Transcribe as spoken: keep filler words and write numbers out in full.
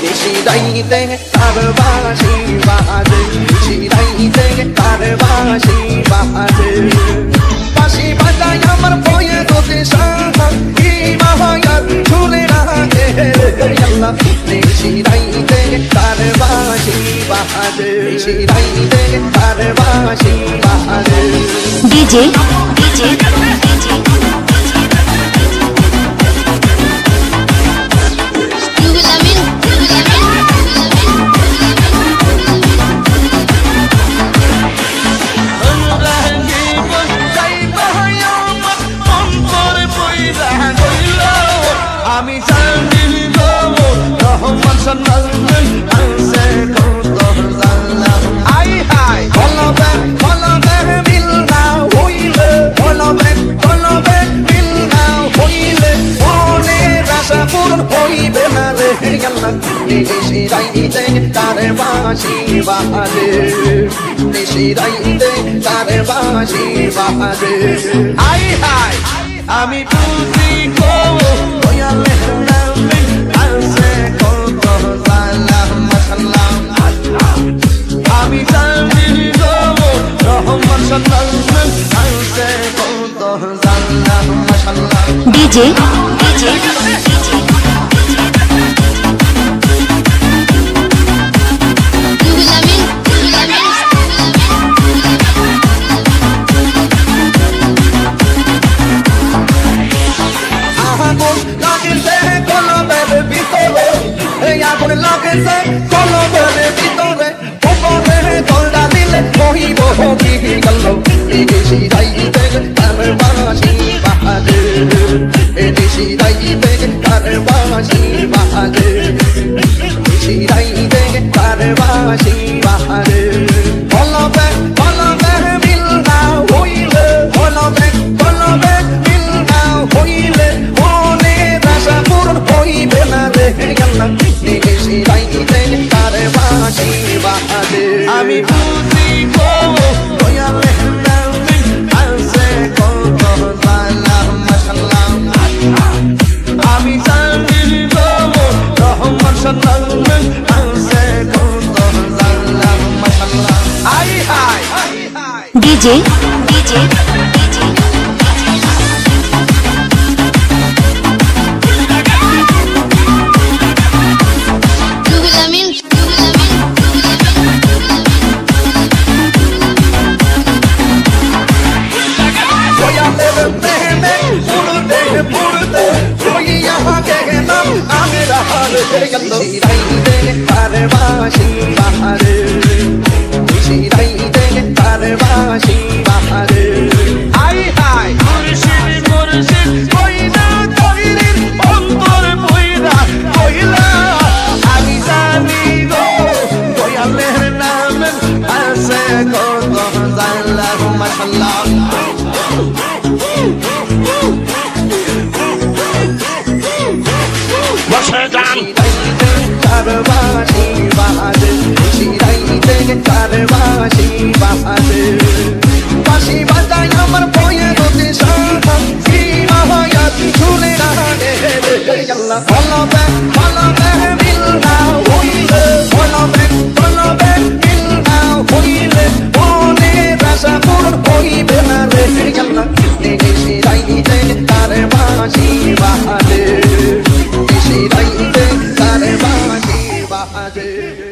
D J D J আমি পুজি আমি DJ DJ D J D J I